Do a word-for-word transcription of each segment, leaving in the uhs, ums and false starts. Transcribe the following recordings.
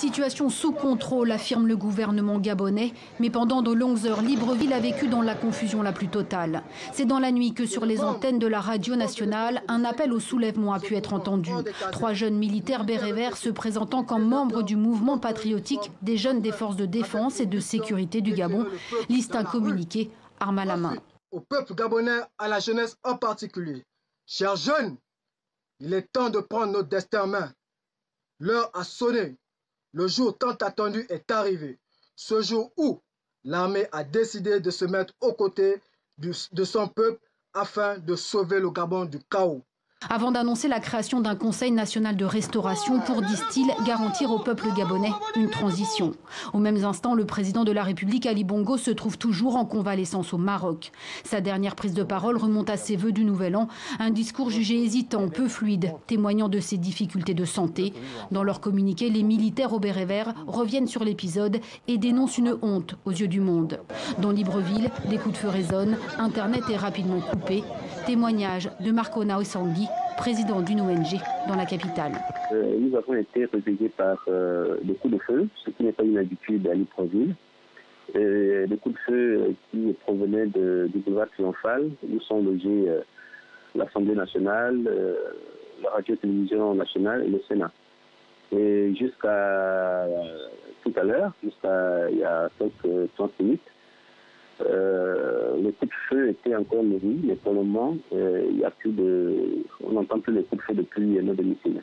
Situation sous contrôle, affirme le gouvernement gabonais. Mais pendant de longues heures, Libreville a vécu dans la confusion la plus totale. C'est dans la nuit que sur les antennes de la radio nationale, un appel au soulèvement a pu être entendu. Trois jeunes militaires bérets verts se présentant comme membres du mouvement patriotique des jeunes des forces de défense et de sécurité du Gabon, lisent un communiqué, arme à la main. Au peuple gabonais, à la jeunesse en particulier, chers jeunes, il est temps de prendre notre destin en main. L'heure a sonné. Le jour tant attendu est arrivé. Ce jour où l'armée a décidé de se mettre aux côtés du, de son peuple afin de sauver le Gabon du chaos. Avant d'annoncer la création d'un conseil national de restauration pour, disent-ils, garantir au peuple gabonais une transition. Au même instant, le président de la République, Ali Bongo, se trouve toujours en convalescence au Maroc. Sa dernière prise de parole remonte à ses vœux du Nouvel An, un discours jugé hésitant, peu fluide, témoignant de ses difficultés de santé. Dans leur communiqué, les militaires au béret vert reviennent sur l'épisode et dénoncent une honte aux yeux du monde. Dans Libreville, des coups de feu résonnent, Internet est rapidement coupé. Témoignage de Marco Naosangui, président d'une O N G dans la capitale. Euh, nous avons été réveillés par euh, des coups de feu, ce qui n'est pas une habitude à Libreville. Euh, les coups de feu qui provenaient du boulevard Triomphal, où sont logés euh, l'Assemblée nationale, euh, la radio-télévision nationale et le Sénat. Et jusqu'à euh, tout à l'heure, jusqu'à il y a trente minutes, Euh, les coups de feu étaient encore nourris, mais pour le moment, euh, y a plus de... on n'entend plus les coups de feu depuis nos domiciles.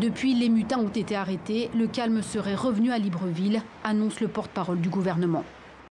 Depuis, les mutins ont été arrêtés. Le calme serait revenu à Libreville, annonce le porte-parole du gouvernement.